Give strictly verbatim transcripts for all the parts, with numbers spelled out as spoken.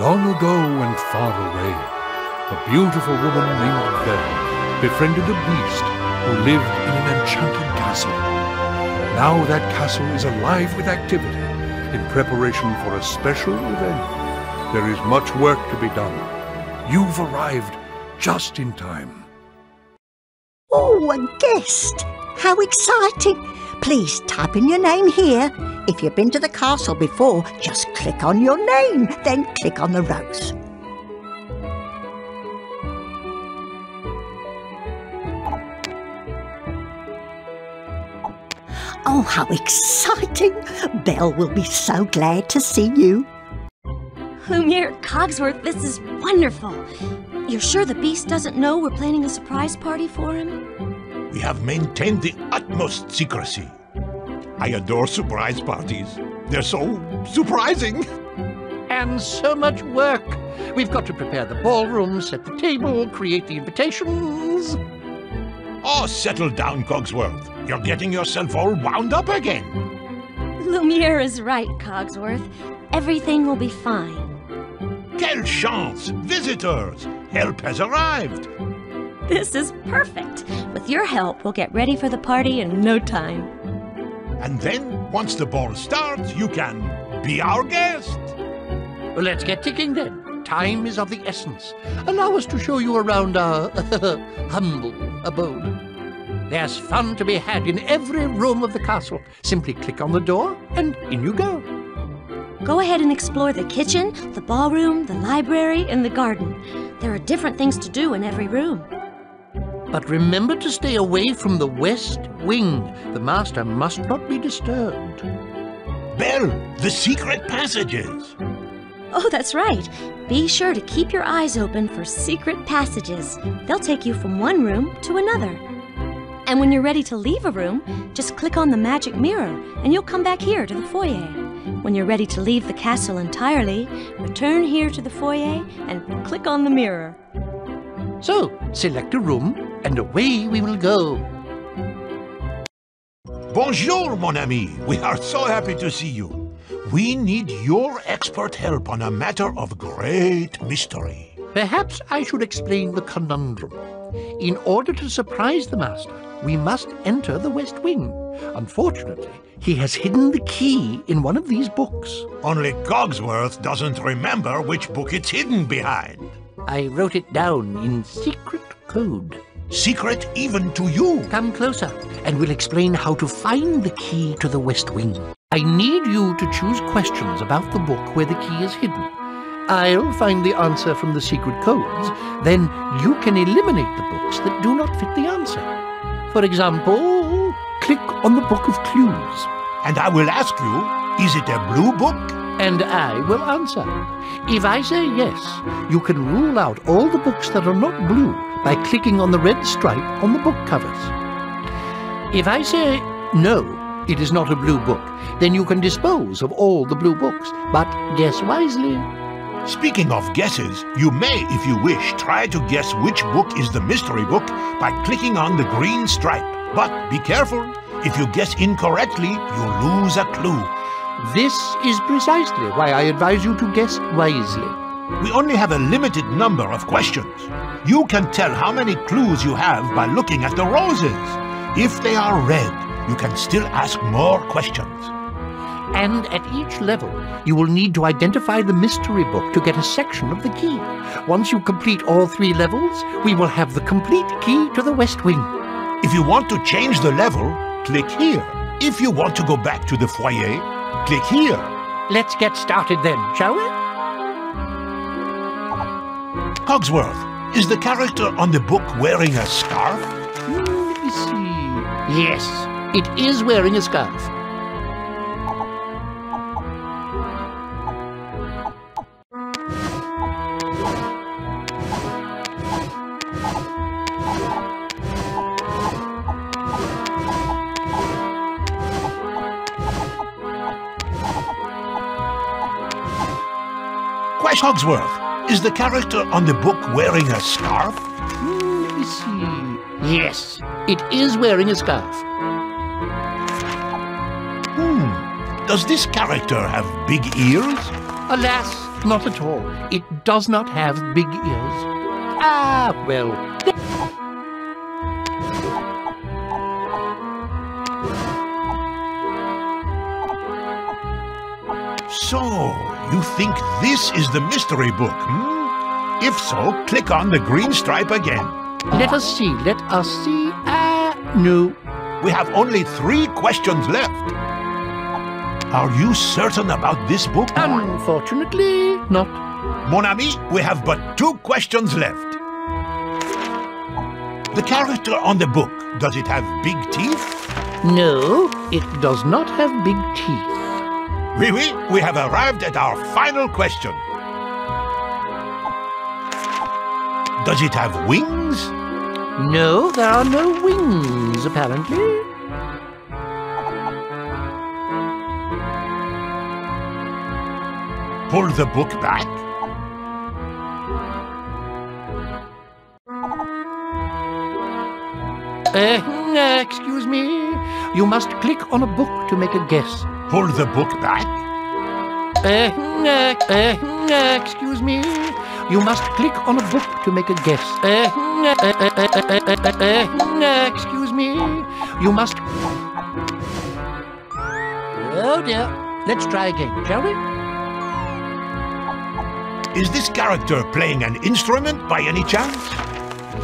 Long ago and far away, a beautiful woman named Belle befriended a beast who lived in an enchanted castle. Now that castle is alive with activity in preparation for a special event. There is much work to be done. You've arrived just in time. Oh, a guest! How exciting! Please type in your name here. If you've been to the castle before, just click on your name, then click on the rose. Oh, how exciting! Belle will be so glad to see you. Lumiere, Cogsworth, this is wonderful. You're sure the Beast doesn't know we're planning a surprise party for him? We have maintained the utmost secrecy. I adore surprise parties. They're so surprising. And so much work. We've got to prepare the ballroom, set the table, create the invitations. Oh, settle down, Cogsworth. You're getting yourself all wound up again. Lumiere is right, Cogsworth. Everything will be fine. Quelle chance! Visitors! Help has arrived! This is perfect. With your help, we'll get ready for the party in no time. And then, once the ball starts, you can be our guest. Well, let's get ticking then. Time is of the essence. Allow us to show you around our humble abode. There's fun to be had in every room of the castle. Simply click on the door and in you go. Go ahead and explore the kitchen, the ballroom, the library, and the garden. There are different things to do in every room. But remember to stay away from the West Wing. The master must not be disturbed. Belle, the secret passages. Oh, that's right. Be sure to keep your eyes open for secret passages. They'll take you from one room to another. And when you're ready to leave a room, just click on the magic mirror, and you'll come back here to the foyer. When you're ready to leave the castle entirely, return here to the foyer and click on the mirror. So, select a room and away we will go. Bonjour, mon ami. We are so happy to see you. We need your expert help on a matter of great mystery. Perhaps I should explain the conundrum. In order to surprise the master, we must enter the West Wing. Unfortunately, he has hidden the key in one of these books. Only Cogsworth doesn't remember which book it's hidden behind. I wrote it down in secret code. Secret even to you. Come closer, and we'll explain how to find the key to the West Wing. I need you to choose questions about the book where the key is hidden. I'll find the answer from the secret codes. Then you can eliminate the books that do not fit the answer. For example, click on the Book of Clues. And I will ask you, is it a blue book? And I will answer. If I say yes, you can rule out all the books that are not blue by clicking on the red stripe on the book covers. If I say no, it is not a blue book, then you can dispose of all the blue books, but guess wisely. Speaking of guesses, you may, if you wish, try to guess which book is the mystery book by clicking on the green stripe. But be careful. If you guess incorrectly, you lose a clue. This is precisely why I advise you to guess wisely. We only have a limited number of questions. You can tell how many clues you have by looking at the roses. If they are red, you can still ask more questions. And at each level, you will need to identify the mystery book to get a section of the key. Once you complete all three levels, we will have the complete key to the West Wing. If you want to change the level, click here. If you want to go back to the foyer, click here. Let's get started then, shall we? Cogsworth, is the character on the book wearing a scarf? Let me see. Yes, it is wearing a scarf. Cogsworth, is the character on the book wearing a scarf? Mm, let me see. Yes, it is wearing a scarf. Hmm. Does this character have big ears? Alas, Not at all. It does not have big ears. Ah, well. So, you think this is the mystery book, hmm? If so, click on the green stripe again. Let us see, let us see. Ah, no. We have only three questions left. Are you certain about this book? Unfortunately, not. Mon ami, we have but two questions left. The character on the book, does it have big teeth? No, it does not have big teeth. Oui, oui, we have arrived at our final question. Does it have wings? No, there are no wings, apparently. Pull the book back. Uh, excuse me. You must click on a book to make a guess. Pull the book back. Uh, uh, excuse me. You must click on a book to make a guess. Uh, excuse me. You must... Oh dear. Let's try again, shall we? Is this character playing an instrument by any chance?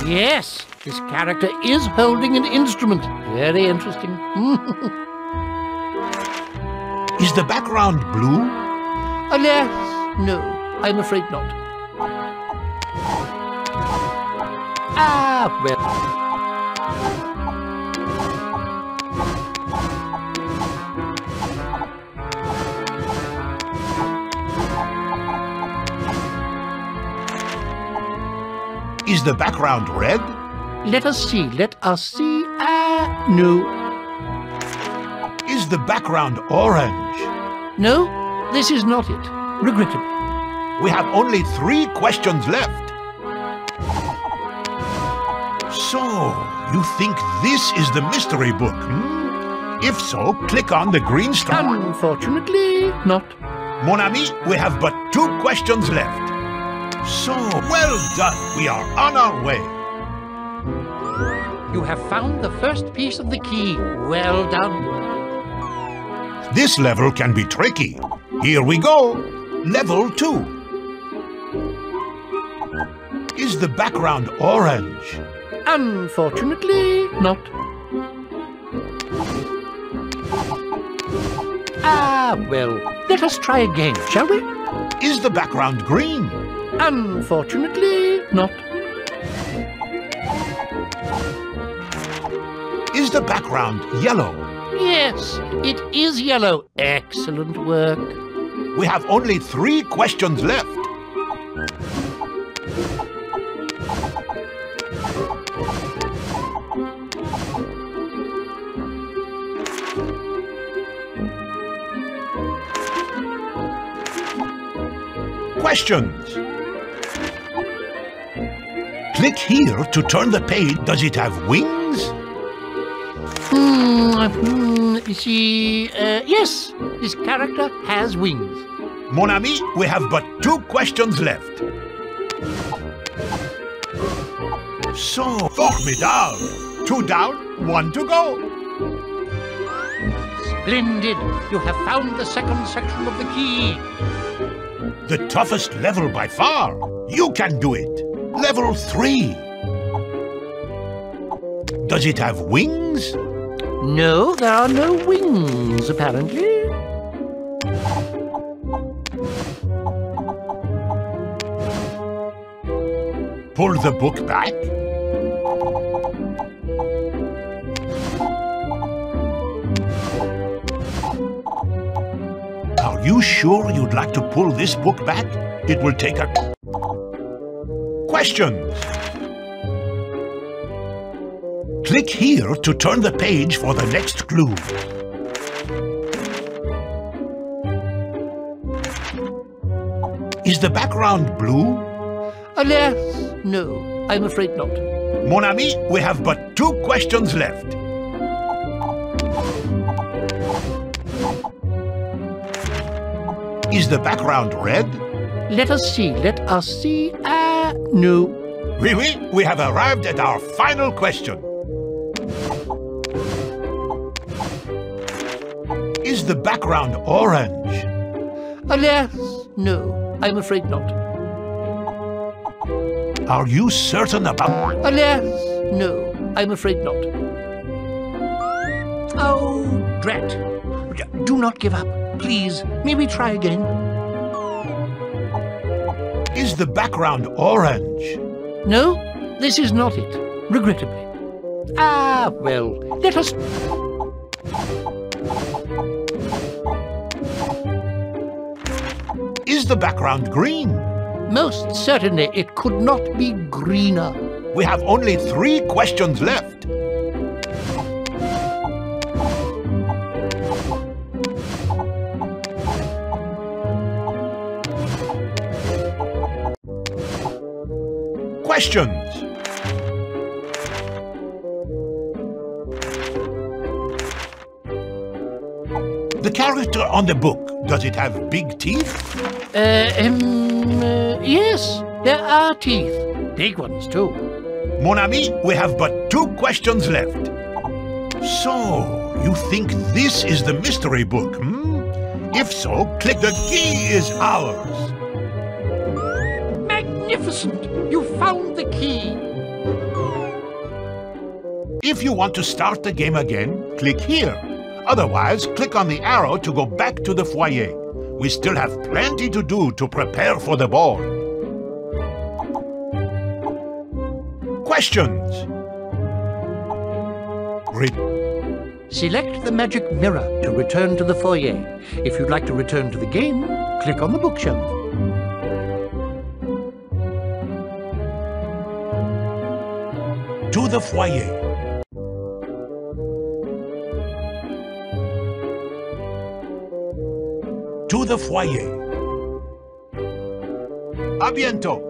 Yes, this character is holding an instrument. Very interesting. Is the background blue? Alas, no, I'm afraid not. Ah, well. Is the background red? Let us see, let us see. Ah, no. Is the background orange? No, this is not it, regrettably. We have only three questions left. So, you think this is the mystery book, hmm? If so, click on the green star. Unfortunately, not. Mon ami, we have but two questions left. So, well done! We are on our way! You have found the first piece of the key. Well done! This level can be tricky. Here we go! Level two. Is the background orange? Unfortunately, not. Ah, well, let us try again, shall we? Is the background green? Unfortunately, not. Is the background yellow? Yes, it is yellow. Excellent work. We have only three questions left. Questions. Click here to turn the page. Does it have wings? Mm, mm, you see, uh, yes, this character has wings. Mon ami, we have but two questions left. So, formidable. Two down, one to go. Splendid. You have found the second section of the key. The toughest level by far. You can do it. Level three. Does it have wings? No, there are no wings, apparently. Pull the book back. Are you sure you'd like to pull this book back? It will take a... Questions. Click here to turn the page for the next clue. Is the background blue? Alas, no, I'm afraid not. Mon ami, we have but two questions left. Is the background red? Let us see, let us see. Ah, uh, no. Oui, oui, we have arrived at our final question. Is the background orange? Alas, no, I'm afraid not. Are you certain about... Alas, no, I'm afraid not. Oh, drat. Do not give up, please. May we try again? Is the background orange? No, this is not it, regrettably. Ah, well, let us... Is the background green? Most certainly it could not be greener. We have only three questions left. Questions. The character on the book, does it have big teeth? Uh, um, uh, yes, there are teeth. Big ones, too. Mon ami, we have but two questions left. So, you think this is the mystery book, hmm? If so, click the key is ours. Magnificent! You found the key! If you want to start the game again, click here. Otherwise, click on the arrow to go back to the foyer. We still have plenty to do to prepare for the ball. Questions. Re Select the magic mirror to return to the foyer. If you'd like to return to the game, click on the bookshelf. To the foyer. To the foyer. A bientôt.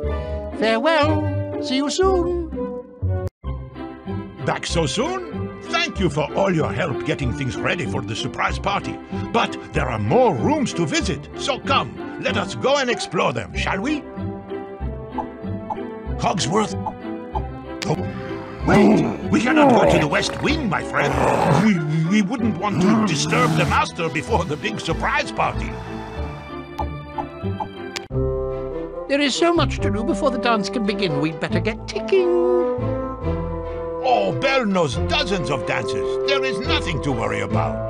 Farewell. See you soon. Back so soon? Thank you for all your help getting things ready for the surprise party. But there are more rooms to visit, so come, let us go and explore them, shall we? Cogsworth. Oh. Wait! We cannot go to the West Wing, my friend. We, we wouldn't want to disturb the master before the big surprise party. There is so much to do before the dance can begin. We'd better get ticking. Oh, Belle knows dozens of dances. There is nothing to worry about.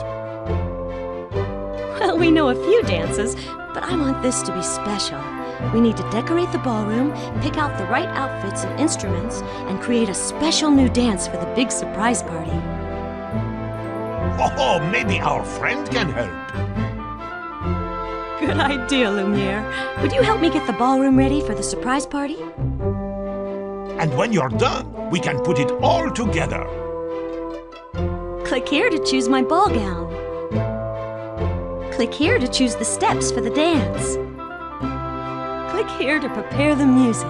Well, we know a few dances, but I want this to be special. We need to decorate the ballroom, pick out the right outfits and instruments, and create a special new dance for the big surprise party. Oh, maybe our friend can help. Good idea, Lumiere. Would you help me get the ballroom ready for the surprise party? And when you're done, we can put it all together. Click here to choose my ball gown. Click here to choose the steps for the dance. Click here to prepare the music.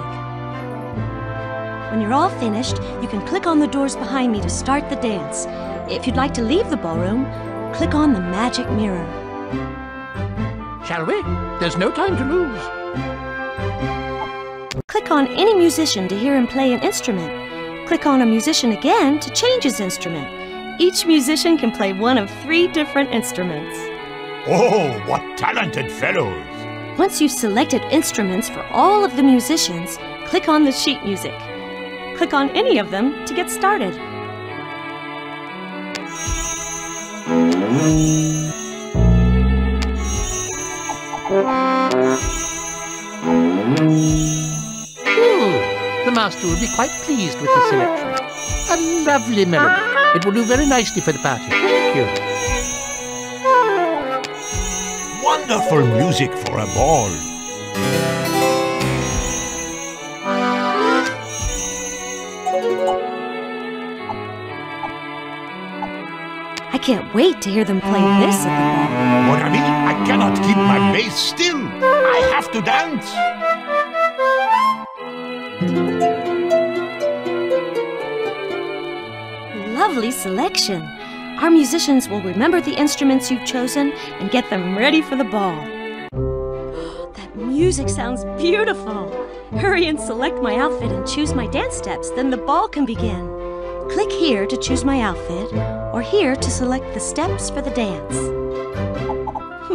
When you're all finished, you can click on the doors behind me to start the dance. If you'd like to leave the ballroom, click on the magic mirror. Shall we? There's no time to lose. Click on any musician to hear him play an instrument. Click on a musician again to change his instrument. Each musician can play one of three different instruments. Oh, what talented fellows! Once you've selected instruments for all of the musicians, click on the sheet music. Click on any of them to get started. Ooh, the master will be quite pleased with the selection. A lovely melody. It will do very nicely for the party. Thank you. Wonderful music for a ball. I can't wait to hear them play this at the ball. Mon ami, I cannot keep my bass still. I have to dance. Lovely selection. Our musicians will remember the instruments you've chosen and get them ready for the ball. That Music sounds beautiful. Hurry and select my outfit and choose my dance steps, then the ball can begin. Click here to choose my outfit, or here to select the steps for the dance.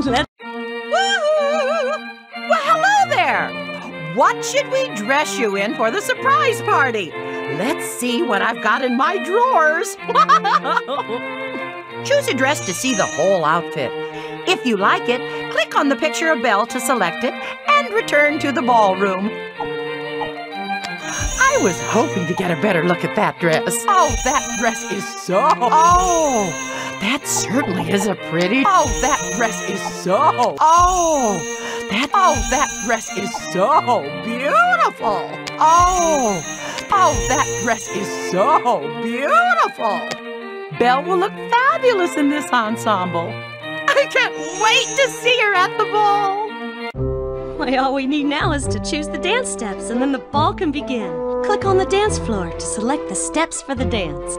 Let's... Woohoo! Well, hello there! What should we dress you in for the surprise party? Let's see what I've got in my drawers. Choose a dress to see the whole outfit. If you like it, click on the picture of Belle to select it and return to the ballroom. I was hoping to get a better look at that dress. Oh, that dress is so... Oh, that certainly is a pretty... Oh, that dress is so... Oh, that... Oh, that dress is so beautiful. Oh, oh, that dress is so beautiful. Belle will look fabulous in this ensemble. I can't wait to see her at the ball! Why, all we need now is to choose the dance steps, and then the ball can begin. Click on the dance floor to select the steps for the dance.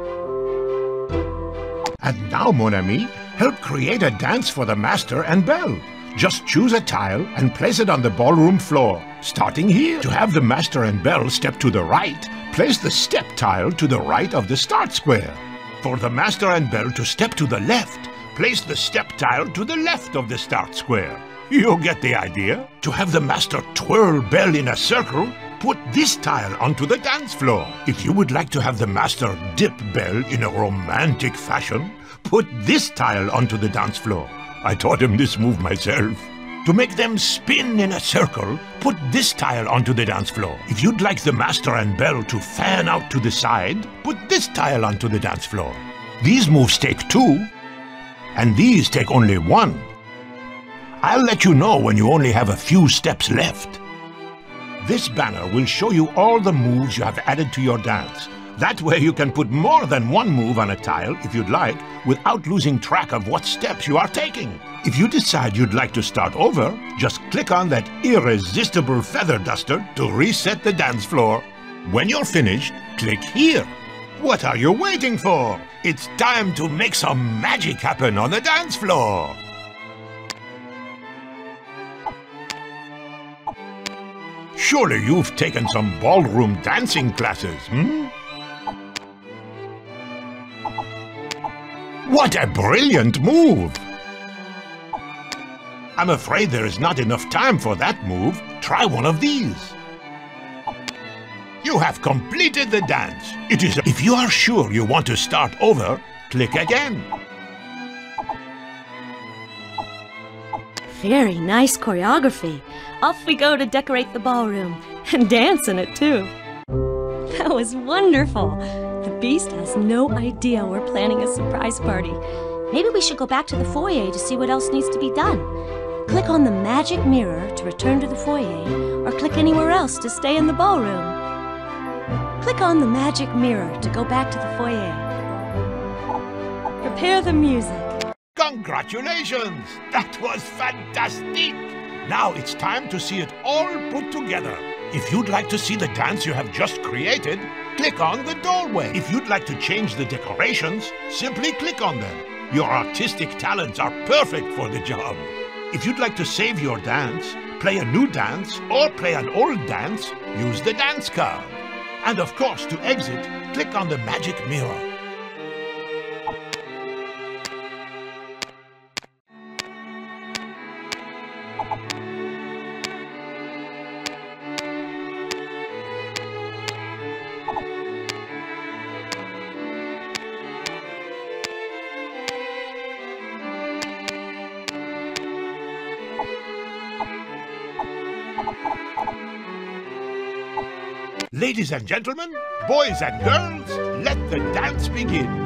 And now, mon ami, help create a dance for the master and Belle. Just choose a tile and place it on the ballroom floor. Starting here, to have the master and Belle step to the right, place the step tile to the right of the start square. For the master and Belle to step to the left, place the step tile to the left of the start square. You get the idea? To have the master twirl Belle in a circle, put this tile onto the dance floor. If you would like to have the master dip Belle in a romantic fashion, put this tile onto the dance floor. I taught him this move myself. To make them spin in a circle, put this tile onto the dance floor. If you'd like the master and Belle to fan out to the side, put this tile onto the dance floor. These moves take two, and these take only one. I'll let you know when you only have a few steps left. This banner will show you all the moves you have added to your dance. That way you can put more than one move on a tile, if you'd like, without losing track of what steps you are taking. If you decide you'd like to start over, just click on that irresistible feather duster to reset the dance floor. When you're finished, click here. What are you waiting for? It's time to make some magic happen on the dance floor! Surely you've taken some ballroom dancing classes, hmm? What a brilliant move! I'm afraid there is not enough time for that move. Try one of these. You have completed the dance. It is. If you are sure you want to start over, click again. Very nice choreography. Off we go to decorate the ballroom and dance in it too. That was wonderful. The Beast has no idea we're planning a surprise party. Maybe we should go back to the foyer to see what else needs to be done. Click on the magic mirror to return to the foyer, or click anywhere else to stay in the ballroom. Click on the magic mirror to go back to the foyer. Prepare the music. Congratulations! That was fantastic! Now it's time to see it all put together. If you'd like to see the dance you have just created, click on the doorway. If you'd like to change the decorations, simply click on them. Your artistic talents are perfect for the job. If you'd like to save your dance, play a new dance, or play an old dance, use the dance card. And of course, to exit, click on the magic mirror. Ladies and gentlemen, boys and girls, let the dance begin.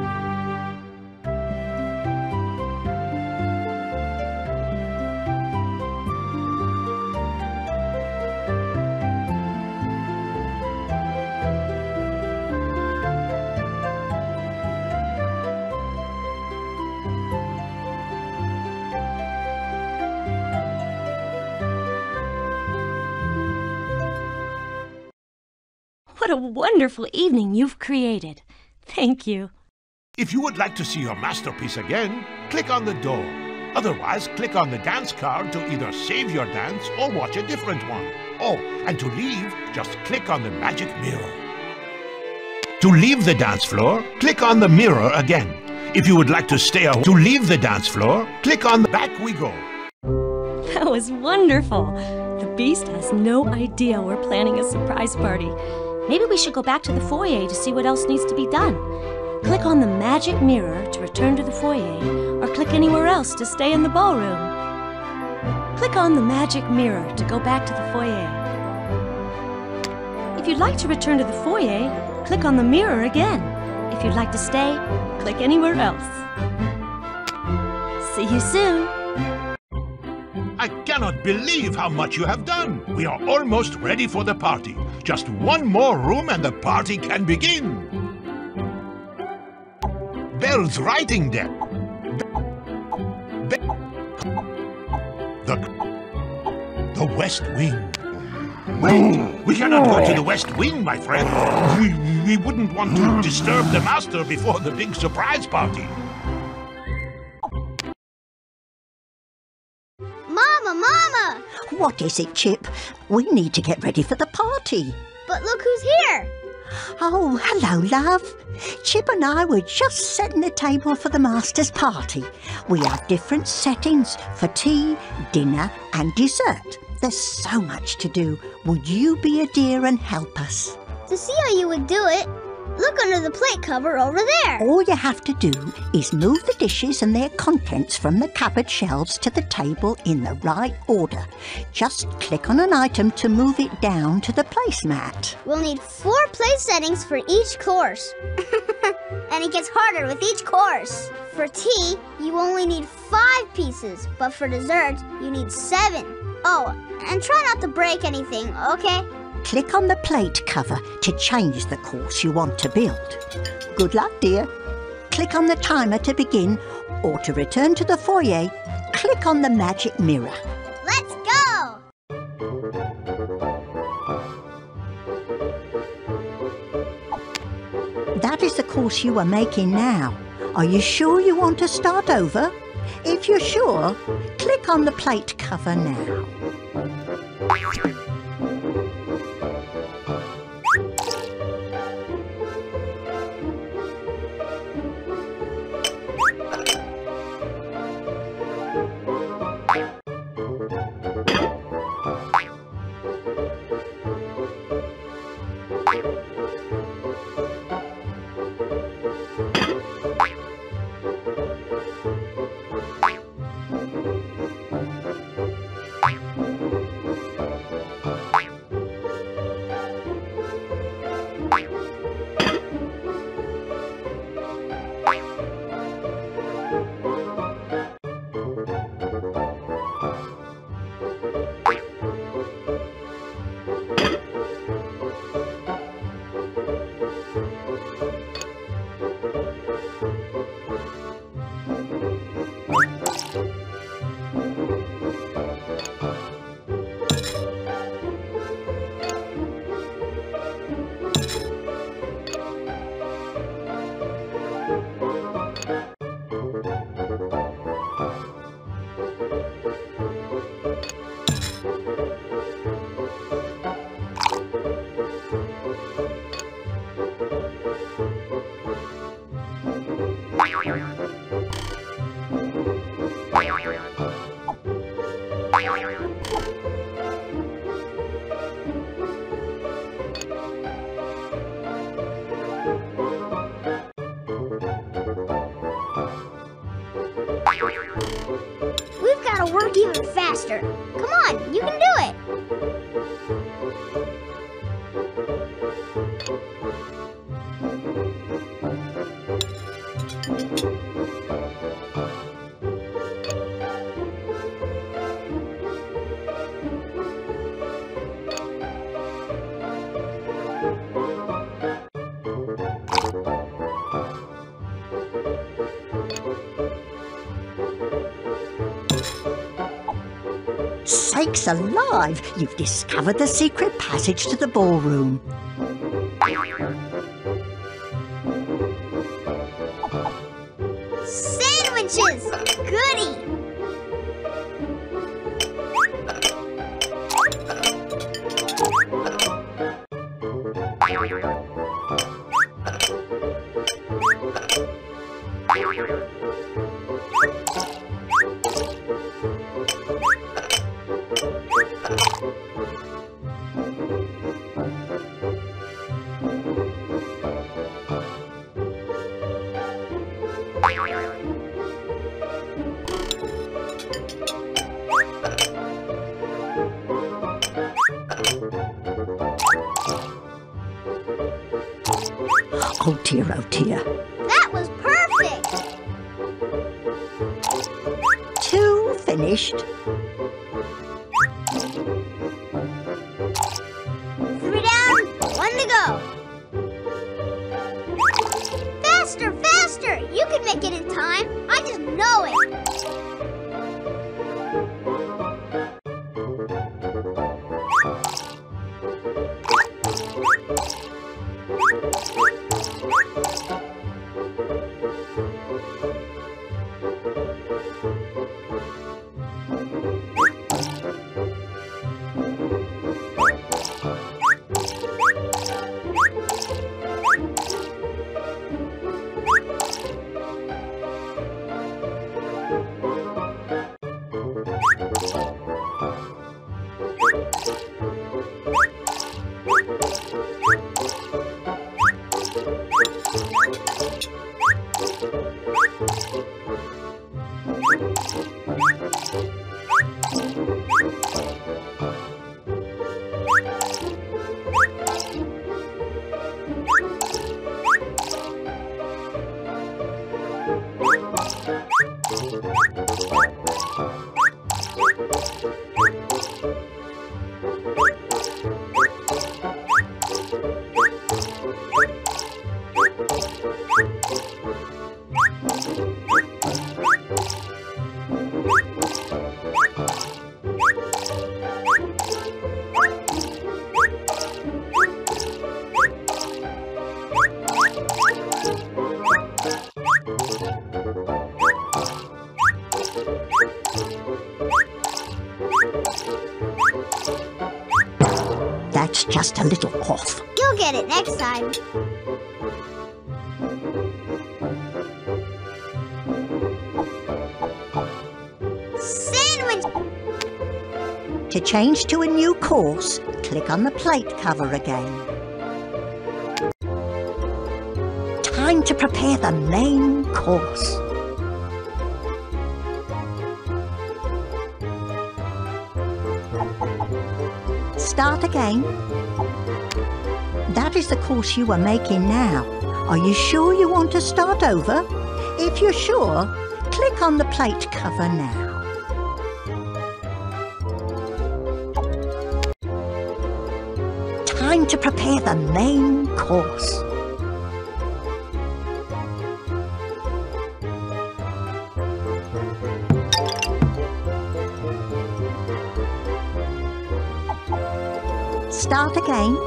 What a wonderful evening you've created. Thank you. If you would like to see your masterpiece again, click on the door. Otherwise, click on the dance card to either save your dance or watch a different one. Oh, and to leave, just click on the magic mirror. To leave the dance floor, click on the mirror again. If you would like to stay away, to leave the dance floor, click on the back we go. That was wonderful. The Beast has no idea we're planning a surprise party. Maybe we should go back to the foyer to see what else needs to be done. Click on the magic mirror to return to the foyer, or click anywhere else to stay in the ballroom. Click on the magic mirror to go back to the foyer. If you'd like to return to the foyer, click on the mirror again. If you'd like to stay, click anywhere else. See you soon! I cannot believe how much you have done. We are almost ready for the party. Just one more room and the party can begin. Belle's writing desk. Be Be the the West Wing. Wait, we cannot go to the West Wing, my friend. We we wouldn't want to disturb the master before the big surprise party. Mama! What is it, Chip? We need to get ready for the party. But look who's here! Oh, hello, love. Chip and I were just setting the table for the master's party. We have different settings for tea, dinner and dessert. There's so much to do. Would you be a dear and help us? To see how you would do it, look under the plate cover over there. All you have to do is move the dishes and their contents from the cupboard shelves to the table in the right order. Just click on an item to move it down to the placemat. We'll need four place settings for each course. And it gets harder with each course. For tea, you only need five pieces, but for dessert, you need seven. Oh, and try not to break anything, okay? Click on the plate cover to change the course you want to build. Good luck, dear. Click on the timer to begin, or to return to the foyer, click on the magic mirror. Let's go! That is the course you are making now. Are you sure you want to start over? If you're sure, click on the plate cover now. Work even faster. Come on, you can do it! Sakes alive! You've discovered the secret passage to the ballroom. Sandwiches! Goody! Just a little cough. You'll get it next time. Sandwich! To change to a new course, click on the plate cover again. Time to prepare the main course. Start again. That is the course you are making now. Are you sure you want to start over? If you're sure, click on the plate cover now. Time to prepare the main course. Start again.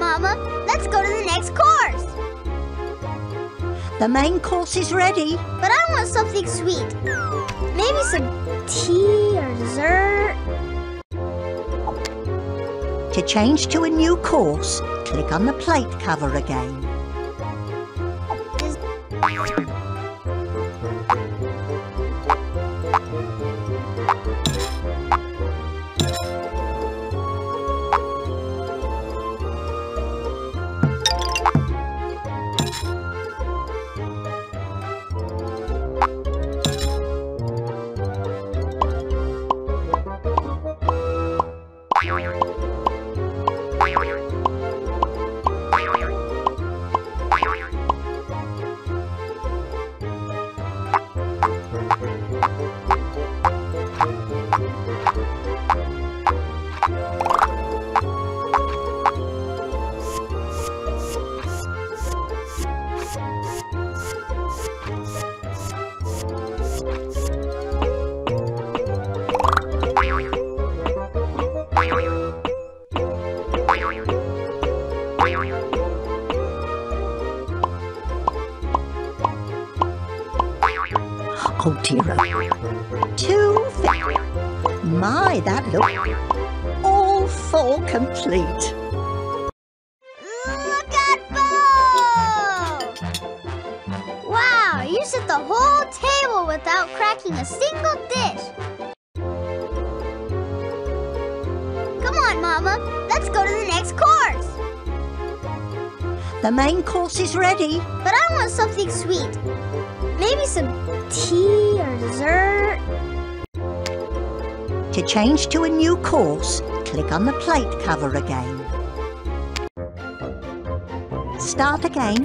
Mama, let's go to the next course. The main course is ready. But I want something sweet. Maybe some tea or dessert. To change to a new course, click on the plate cover again. Oh dear, too thick. My, that looks all four complete. Look at Bo! Wow, you set the whole table without cracking a single dish. Come on, Mama, let's go to the next course. The main course is ready. But I want something sweet. Maybe some tea or dessert. To change to a new course, click on the plate cover again. Start again.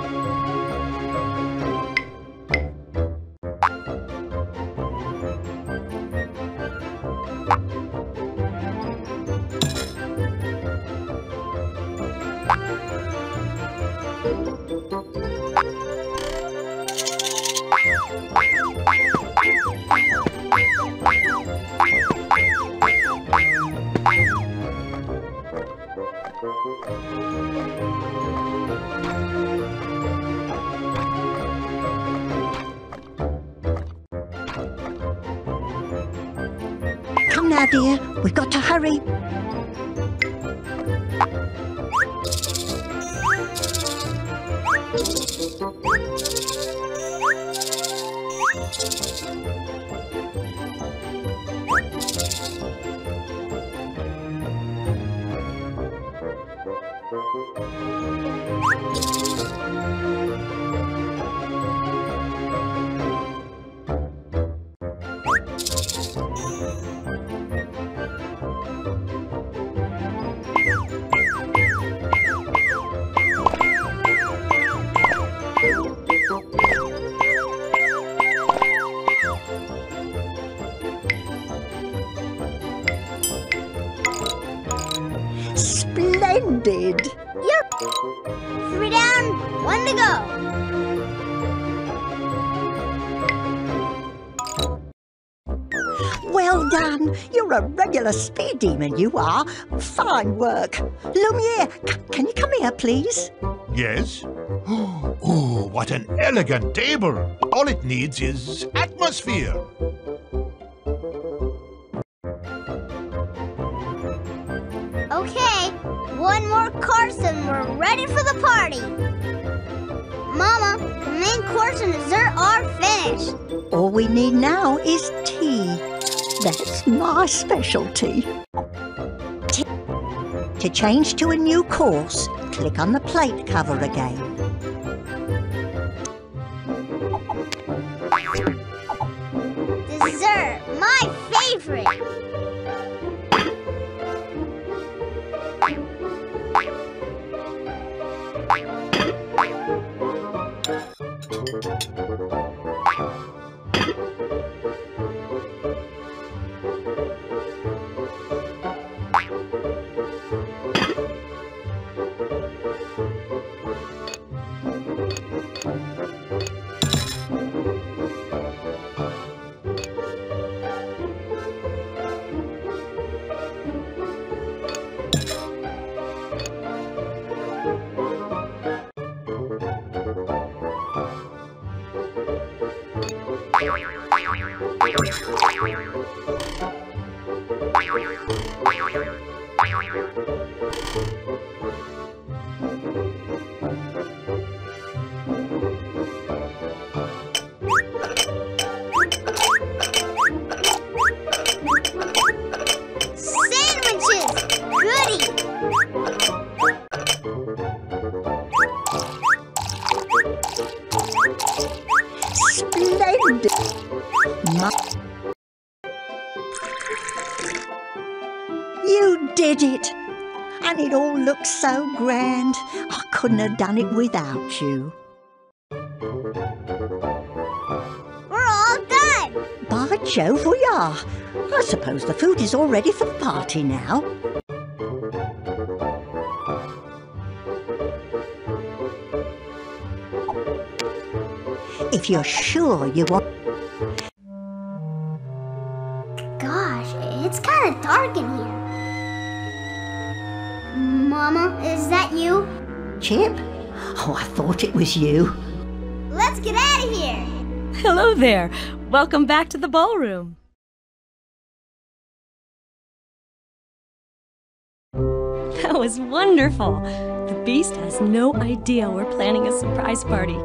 Come now, dear, we've got to hurry. Splendid! Yep! Three down, one to go! Well done! You're a regular speed demon, you are! Fine work! Lumiere, c can you come here, please? Yes? Oh, what an elegant table! All it needs is atmosphere! Okay, one more course and we're ready for the party. Mama, the main course and dessert are finished. All we need now is tea. That's my specialty. Tea. To change to a new course, click on the plate cover again. Dessert, my favorite. So grand, I couldn't have done it without you. We're all done! By Jove, we are. I suppose the food is all ready for the party now. If you're sure you want... Gosh, it's kind of dark in here. Mama, is that you? Chip? Oh, I thought it was you. Let's get out of here! Hello there. Welcome back to the ballroom. That was wonderful. The Beast has no idea we're planning a surprise party.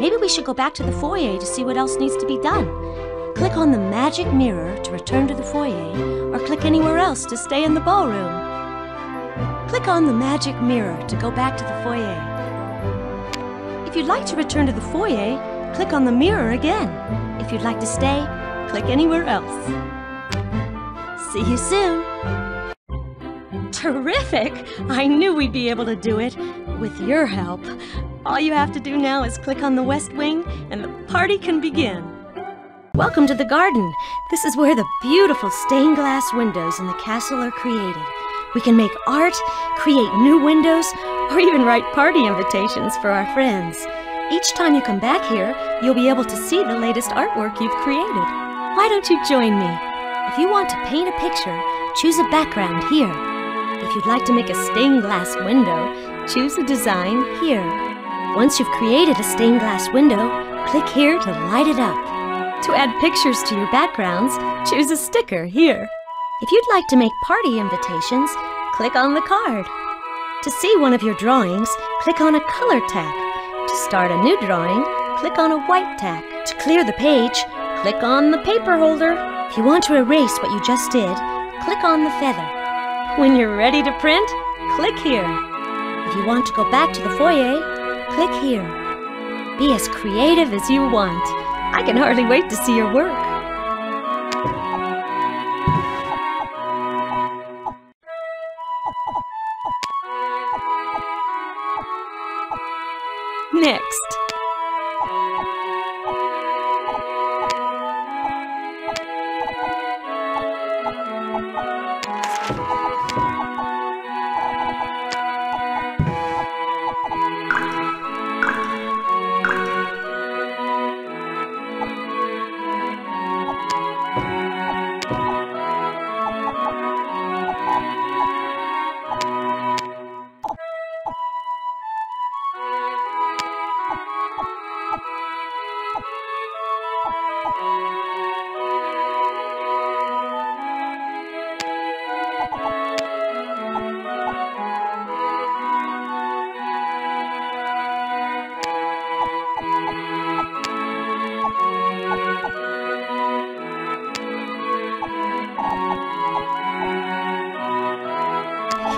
Maybe we should go back to the foyer to see what else needs to be done. Click on the magic mirror to return to the foyer, or click anywhere else to stay in the ballroom. Click on the magic mirror to go back to the foyer. If you'd like to return to the foyer, click on the mirror again. If you'd like to stay, click anywhere else. See you soon! Terrific! I knew we'd be able to do it with your help. All you have to do now is click on the West Wing and the party can begin. Welcome to the garden. This is where the beautiful stained glass windows in the castle are created. We can make art, create new windows, or even write party invitations for our friends. Each time you come back here, you'll be able to see the latest artwork you've created. Why don't you join me? If you want to paint a picture, choose a background here. If you'd like to make a stained glass window, choose a design here. Once you've created a stained glass window, click here to light it up. To add pictures to your backgrounds, choose a sticker here. If you'd like to make party invitations, click on the card. To see one of your drawings, click on a color tack. To start a new drawing, click on a white tack. To clear the page, click on the paper holder. If you want to erase what you just did, click on the feather. When you're ready to print, click here. If you want to go back to the foyer, click here. Be as creative as you want. I can hardly wait to see your work. Next.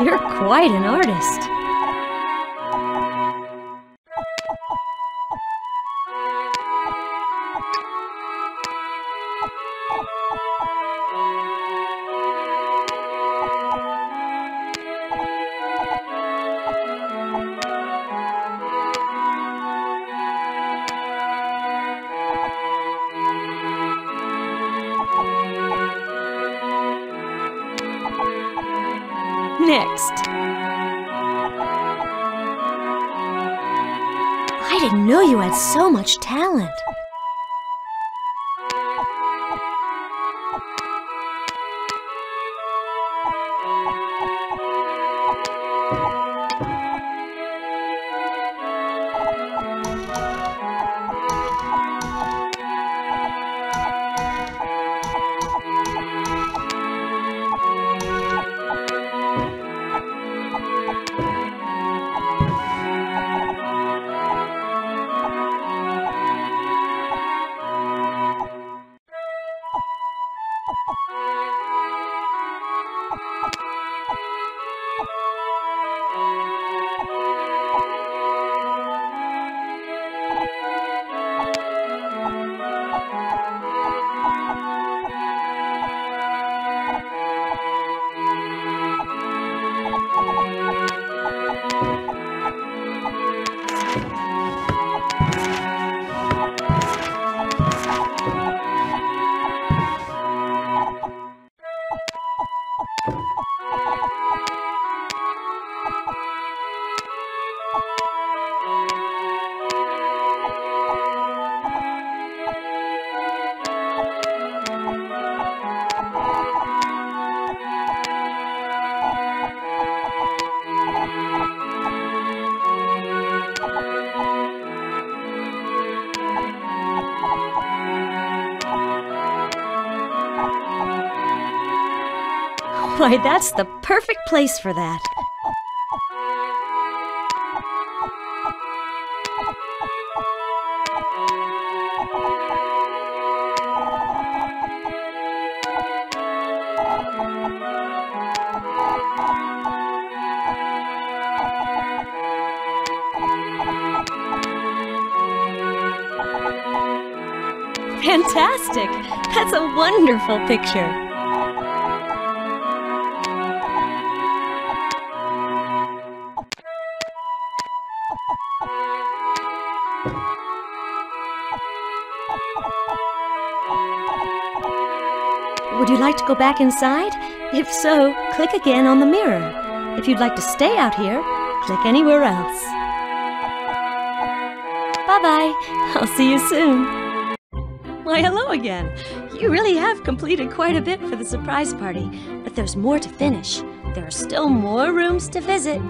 You're quite an artist. Next. I didn't know you had so much talent. Why, that's the perfect place for that. Fantastic! That's a wonderful picture. Would you like to go back inside? If so, click again on the mirror. If you'd like to stay out here, click anywhere else. Bye-bye. I'll see you soon. Why, hello again. You really have completed quite a bit for the surprise party, but there's more to finish. There are still more rooms to visit.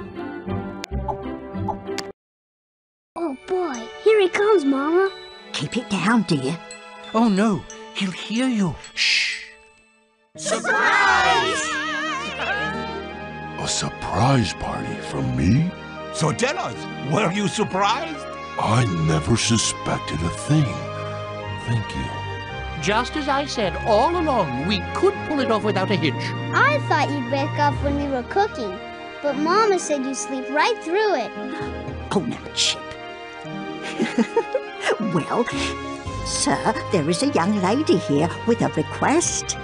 Oh boy, here he comes, Mama. Keep it down, dear. Oh no, he'll hear you. Shh. Surprise! A surprise party from me? So tell us, were you surprised? I never suspected a thing. Thank you. Just as I said all along, we could pull it off without a hitch. I thought you'd wake up when we were cooking, but Mama said you sleep right through it. Oh, now, Chip. Well, sir, there is a young lady here with a request.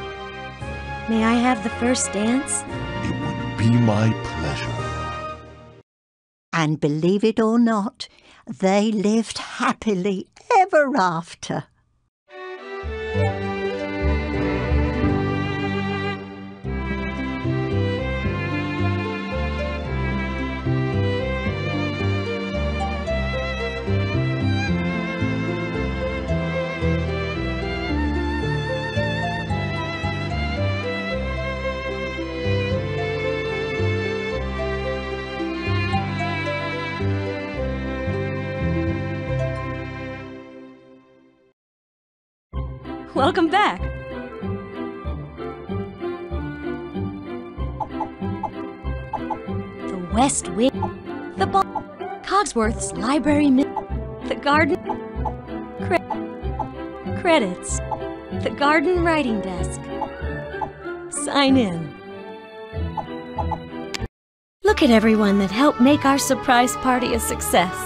May I have the first dance? It would be my pleasure. And believe it or not, they lived happily ever after. Welcome back! The West Wing, the ball, Cogsworth's library, the garden, cre credits, the garden writing desk. Sign in. Look at everyone that helped make our surprise party a success.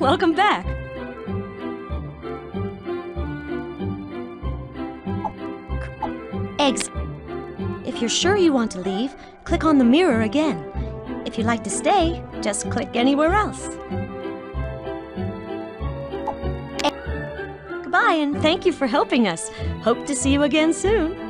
Welcome back! Eggs. If you're sure you want to leave, click on the mirror again. If you'd like to stay, just click anywhere else. Egg. Goodbye, and thank you for helping us. Hope to see you again soon.